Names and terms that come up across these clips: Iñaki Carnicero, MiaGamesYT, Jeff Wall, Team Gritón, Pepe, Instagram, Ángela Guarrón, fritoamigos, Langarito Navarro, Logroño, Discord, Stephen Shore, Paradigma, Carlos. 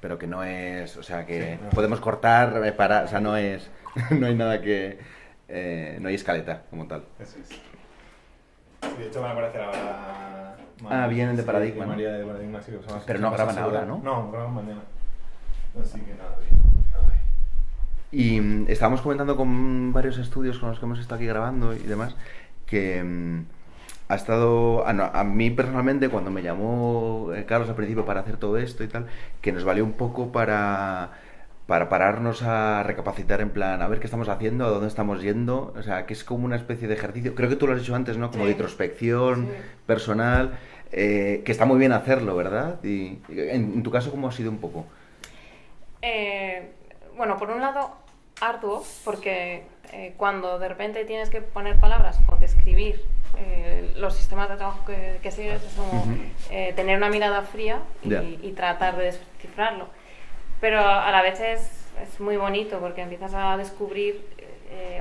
Pero que no es, o sea, que sí, no. Podemos cortar, para, o sea, no es, no hay nada que, no hay escaleta como tal. Eso es. Sí, de hecho van a aparecer ahora. Ah, vienen de Paradigma, sí, ¿no? María de Paradigma, sí, o sea, pero no graban ahora, ¿no? No, graban mañana. Así que nada, bien. Y estábamos comentando con varios estudios con los que hemos estado aquí grabando y demás, que ha estado... Ah, no, a mí personalmente, cuando me llamó Carlos al principio para hacer todo esto y tal, que nos valió un poco para pararnos a recapacitar en plan, a ver qué estamos haciendo, a dónde estamos yendo, o sea, que es como una especie de ejercicio, creo que tú lo has hecho antes, ¿no? Como sí, de introspección, sí, personal, que está muy bien hacerlo, ¿verdad? Y en tu caso, ¿cómo ha sido un poco? Bueno, por un lado, arduo, porque cuando de repente tienes que poner palabras o describir los sistemas de trabajo que sigues, es como tener una mirada fría y, yeah, y tratar de descifrarlo. Pero a la vez es muy bonito porque empiezas a descubrir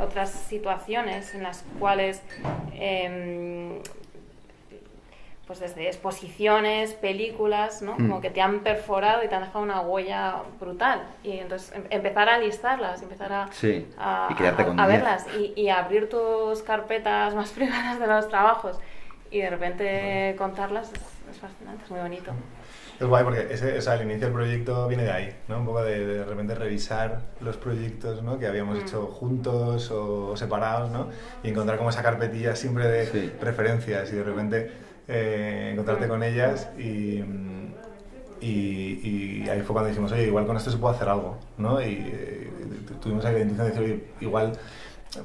otras situaciones en las cuales, pues desde exposiciones, películas, ¿no? Como que te han perforado y te han dejado una huella brutal. Y entonces empezar a listarlas, empezar a, sí, a verlas y abrir tus carpetas más privadas de los trabajos y de repente contarlas es fascinante, es muy bonito. Es guay porque ese, o sea, el inicio del proyecto viene de ahí, ¿no? Un poco de repente revisar los proyectos, ¿no? Que habíamos hecho juntos o separados, ¿no? Y encontrar como esa carpetilla siempre de referencias y de repente encontrarte con ellas y ahí fue cuando dijimos, oye, igual con esto se puede hacer algo, ¿no? Y tuvimos la intención de decir, oye, igual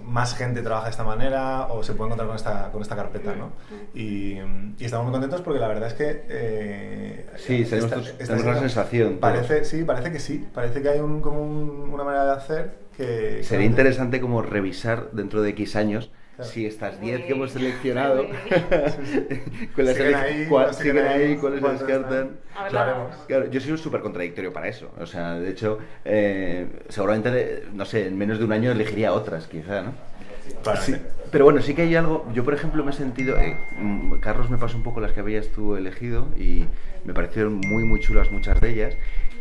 más gente trabaja de esta manera o se puede encontrar con esta carpeta, ¿no? Y estamos muy contentos porque la verdad es que... sí, tenemos la sensación. Parece, sí, parece que hay un, como una manera de hacer que... Sería interesante como revisar dentro de X años si estas 10 que hemos seleccionado, siguen ahí, cuáles se descartan. Claro, yo soy súper contradictorio para eso. O sea, de hecho, seguramente, no sé, en menos de un año elegiría otras, quizá, ¿no? Sí, pero bueno, sí que hay algo. Yo, por ejemplo, me he sentido... Carlos me pasó un poco las que habías tú elegido y me parecieron muy, muy chulas muchas de ellas.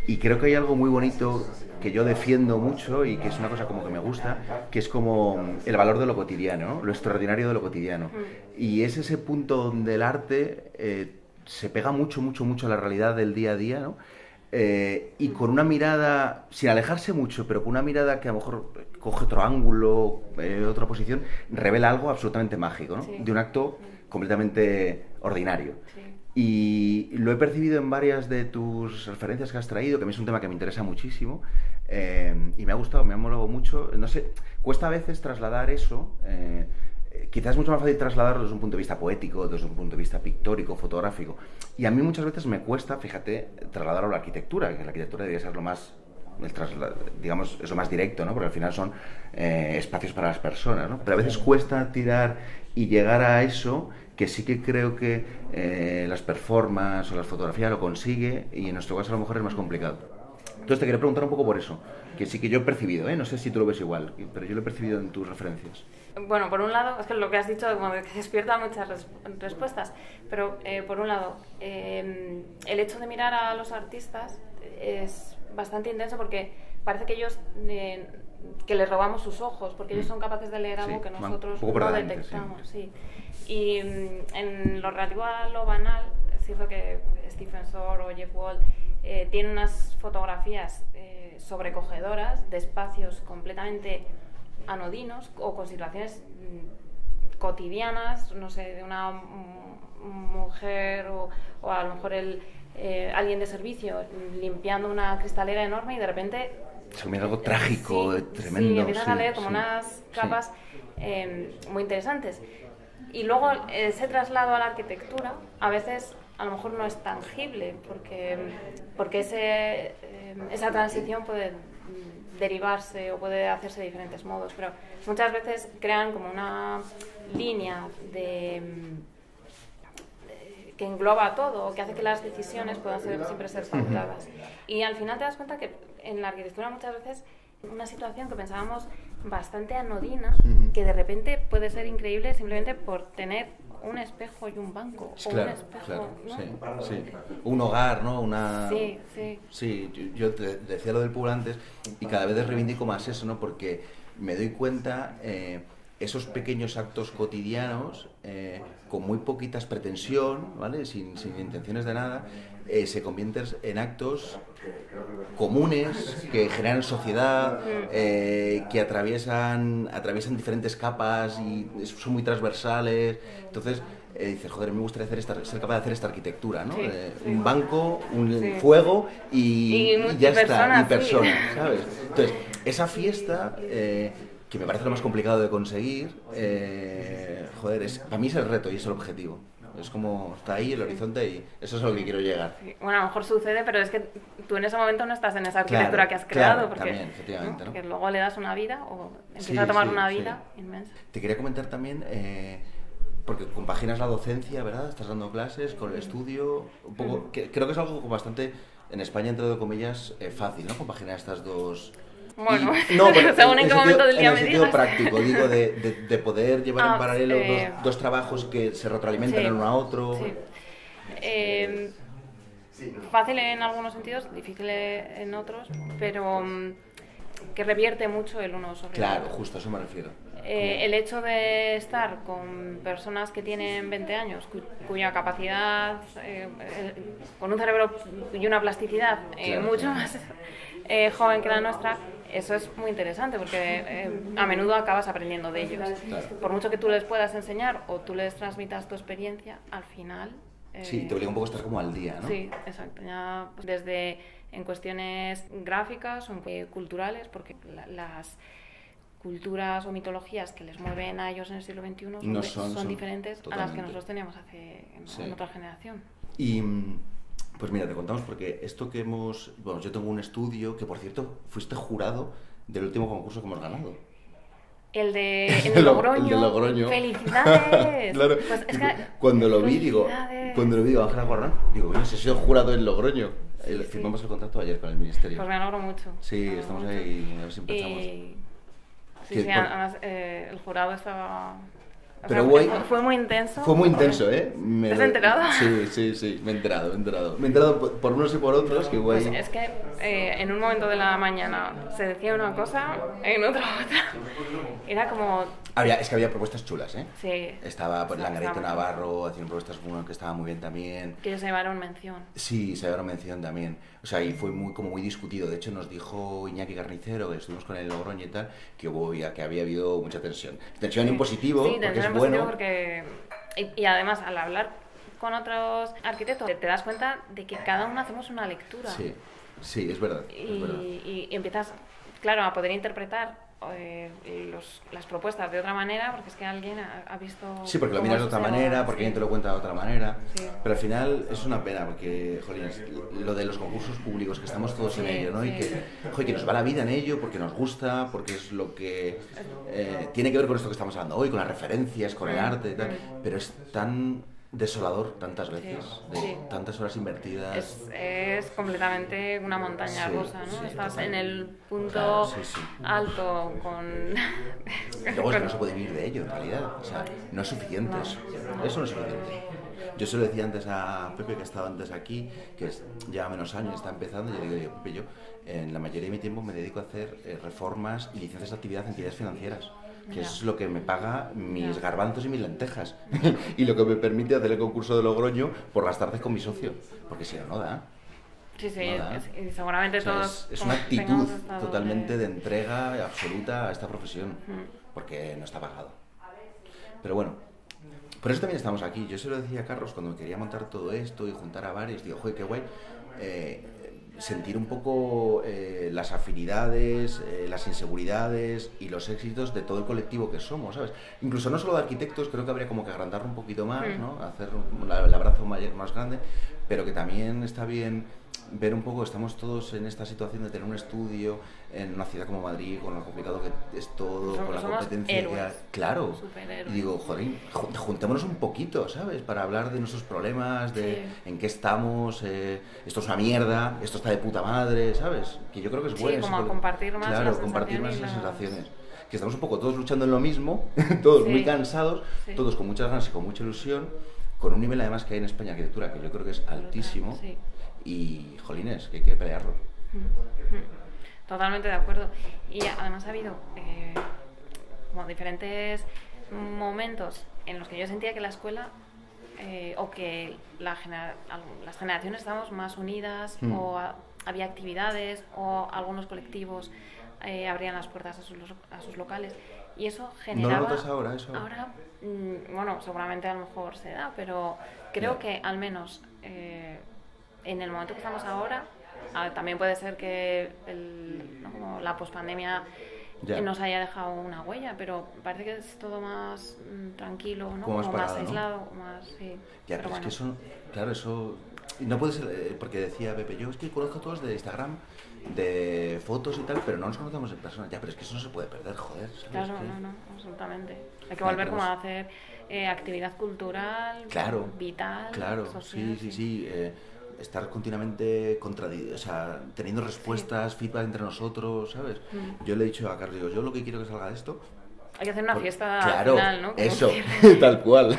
Y creo que hay algo muy bonito que yo defiendo mucho y que es una cosa como que me gusta, que es como el valor de lo cotidiano, lo extraordinario de lo cotidiano. Y es ese punto donde el arte se pega mucho, mucho, mucho a la realidad del día a día, ¿no? Y con una mirada, sin alejarse mucho, pero con una mirada que a lo mejor coge otro ángulo, otra posición, revela algo absolutamente mágico, ¿no? De un acto completamente ordinario. Y lo he percibido en varias de tus referencias que has traído, que a mí es un tema que me interesa muchísimo, y me ha gustado, me ha molado mucho. No sé, cuesta a veces trasladar eso, quizás es mucho más fácil trasladarlo desde un punto de vista poético, desde un punto de vista pictórico, fotográfico. Y a mí muchas veces me cuesta, fíjate, trasladarlo a la arquitectura, que la arquitectura debería ser lo más... digamos, es lo más directo, ¿no? Porque al final son espacios para las personas, ¿no? Pero a veces cuesta tirar y llegar a eso, que sí que creo que las performances o las fotografías lo consigue, y en nuestro caso a lo mejor es más complicado. Entonces te quería preguntar un poco por eso, que sí que yo he percibido, ¿eh? No sé si tú lo ves igual, pero yo lo he percibido en tus referencias. Bueno, por un lado, es que lo que has dicho como que despierta muchas respuestas, pero por un lado, el hecho de mirar a los artistas es bastante intenso porque parece que ellos, que les robamos sus ojos, porque ellos son capaces de leer algo que nosotros no detectamos. Y en lo relativo a lo banal, es cierto que Stephen Shore o Jeff Wall tienen unas fotografías sobrecogedoras de espacios completamente anodinos o con situaciones cotidianas, no sé, de una mujer o a lo mejor alguien de servicio limpiando una cristalera enorme y de repente... Se me da algo trágico, tremendo. Sí, empiezan a leer como unas capas muy interesantes. Y luego ese traslado a la arquitectura a veces a lo mejor no es tangible porque esa transición puede derivarse o puede hacerse de diferentes modos, pero muchas veces crean como una línea que engloba todo, que hace que las decisiones puedan siempre ser pautadas. Y al final te das cuenta que en la arquitectura muchas veces una situación que pensábamos bastante anodina, que de repente puede ser increíble simplemente por tener un espejo y un banco. Claro, o un espejo, ¿no? Sí, sí. Un hogar, ¿no? Una... Sí, sí. Sí, yo te decía lo del pueblo antes y cada vez reivindico más eso, ¿no? Porque me doy cuenta esos pequeños actos cotidianos con muy poquitas pretensión, ¿vale? Sin intenciones de nada, se convierten en actos comunes que generan sociedad, que atraviesan diferentes capas y son muy transversales. Entonces dices, joder, me gustaría ser capaz de hacer esta arquitectura, ¿no? Sí, sí. Un banco, un fuego y ya está, y personas, ¿sabes? Entonces, esa fiesta... que me parece lo más complicado de conseguir, joder, para mí es el reto y es el objetivo. Es como, está ahí el horizonte y eso es a lo que quiero llegar. Sí. Bueno, a lo mejor sucede, pero es que tú en ese momento no estás en esa arquitectura que has creado. Porque, también, efectivamente, ¿no? Que luego le das una vida o empieza a tomar una vida inmensa. Te quería comentar también, porque compaginas la docencia, ¿verdad? Estás dando clases con el estudio, un poco, que creo que es algo bastante, en España, entre comillas, fácil, ¿no? Compaginar estas dos... Bueno, no, pero según en qué momento del día me digas. En el sentido práctico, digo, de poder llevar en paralelo dos trabajos que se retroalimentan el uno a otro. Sí. Fácil en algunos sentidos, difícil en otros, pero que revierte mucho el uno sobre el otro. Claro, justo a eso me refiero. El hecho de estar con personas que tienen 20 años, cuya capacidad, con un cerebro y una plasticidad mucho más joven que la nuestra, eso es muy interesante porque a menudo acabas aprendiendo de ellos. Claro. Por mucho que tú les puedas enseñar o tú les transmitas tu experiencia, al final... sí, te obliga un poco a estar como al día, ¿no? Sí, exacto. Ya, pues, desde en cuestiones gráficas o culturales, porque las culturas o mitologías que les mueven a ellos en el siglo XXI son diferentes a las que nosotros teníamos hace en otra generación. Y... Pues mira, te contamos porque esto que hemos... Bueno, yo tengo un estudio que, por cierto, fuiste jurado del último concurso que hemos ganado. El de Logroño. El de Logroño. ¡Felicidades! Claro. Pues es que cuando lo vi, digo, Ángela Guarrón, digo, bueno, si he sido jurado en Logroño. Firmamos el contrato ayer con el ministerio. Pues me alegro mucho. Sí, estamos ahí, a ver si empezamos. Sí, además el jurado estaba... Pero o sea, fue muy intenso. Fue muy intenso, ¿eh? ¿Te has enterado? Sí, me he enterado. Me he enterado por unos y por otros. Que guay. Pues es que en un momento de la mañana se decía una cosa, en otra. Era como... Es que había propuestas chulas, ¿eh? Sí. Estaba Langarito Navarro haciendo propuestas que estaba muy bien también. Que ellos se llevaron mención. Sí, se llevaron mención también. O sea, y fue muy discutido. De hecho, nos dijo Iñaki Carnicero, que estuvimos con el Logroño y tal, que había habido mucha tensión. Tensión en positivo. Sí, tensión en positivo porque... Y además, al hablar con otros arquitectos, te das cuenta de que cada uno hacemos una lectura. Sí, es verdad. Y empiezas, claro, a poder interpretar las propuestas de otra manera, porque es que alguien ha visto... Sí, porque lo miras de otra manera, porque alguien te lo cuenta de otra manera. Sí. Pero al final es una pena, porque, jolín, lo de los concursos públicos, que estamos todos en ello, ¿no? Sí. Y que nos va la vida en ello, porque nos gusta, porque es lo que... tiene que ver con esto que estamos hablando hoy, con las referencias, con el arte y tal. Pero es tan desolador tantas veces, tantas horas invertidas. Es completamente una montaña rusa, ¿no? Estás en el punto alto con... Luego no se puede vivir de ello, en realidad. O sea, no es suficiente eso no es suficiente. Yo se lo decía antes a Pepe, que estaba antes aquí, que lleva menos años, está empezando, y yo le digo, Pepe, yo en la mayoría de mi tiempo me dedico a hacer reformas y licencias de actividad en entidades financieras, que es lo que me paga mis garbanzos y mis lentejas y lo que me permite hacer el concurso de Logroño por las tardes con mi socio, porque si no da. Sí, no da. Y seguramente todos... Es una actitud totalmente de entrega absoluta a esta profesión, porque no está pagado. Pero bueno, por eso también estamos aquí. Yo se lo decía a Carlos cuando quería montar todo esto y juntar a varios, digo, joder, qué guay... sentir un poco las afinidades, las inseguridades y los éxitos de todo el colectivo que somos, ¿sabes? Incluso no solo de arquitectos, creo que habría como que agrandarlo un poquito más, ¿no? Hacer el abrazo más grande, pero que también está bien ver un poco, estamos todos en esta situación de tener un estudio en una ciudad como Madrid, con lo complicado que es todo, con la competencia héroes, claro, y digo, joder, juntémonos un poquito, ¿sabes? Para hablar de nuestros problemas, de sí, en qué estamos, esto es una mierda, esto está de puta madre, ¿sabes? Que yo creo que es bueno. Sí, como compartir más, claro, compartir más las sensaciones. Que estamos un poco todos luchando en lo mismo, todos sí, muy cansados, sí, todos con muchas ganas y con mucha ilusión, con un nivel además que hay en España de arquitectura que yo creo que es altísimo, sí, y jolines, que hay que pelearlo. Totalmente de acuerdo. Y además ha habido como diferentes momentos en los que yo sentía que la escuela o que la las generaciones estábamos más unidas, o había actividades o algunos colectivos abrían las puertas a sus locales, y eso generaba... ¿No lo notas ahora eso? Ahora, bueno, seguramente a lo mejor se da, pero creo que al menos en el momento que estamos ahora, también puede ser que como la pospandemia nos haya dejado una huella, pero parece que es todo más tranquilo, ¿no? Como más aislado, ¿no? Más, sí. Ya, pero bueno, es que eso, claro, eso... No puede ser, porque decía Pepe, yo es que conozco a todos de Instagram, de fotos y tal, pero no nos conocemos en persona. Ya, pero es que eso no se puede perder, joder, ¿sabes? Claro, ¿qué? No, no, absolutamente. Hay que volver como a hacer actividad cultural, claro, vital, claro, social, sí. Estar continuamente teniendo respuestas, feedback entre nosotros, ¿sabes? Yo le he dicho a Carlos, digo, yo lo que quiero que salga de esto... Hay que hacer una fiesta final, ¿no? Como eso, tal cual.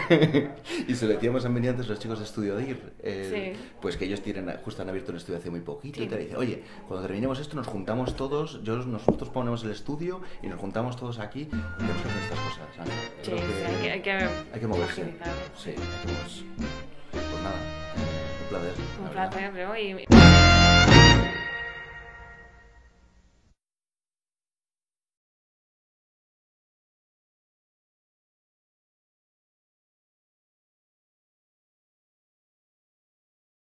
Y se lo decíamos antes los chicos de Estudio de Ir, pues que ellos tienen, justo han abierto un estudio hace muy poquito, y te dicen, oye, cuando terminemos esto nos juntamos todos, nosotros ponemos el estudio y nos juntamos todos aquí y tenemos que hacer estas cosas, ¿sabes? Sí, hay que moverse. Sí, hay que moverse. Pues nada, un placer. Un placer, creo, y...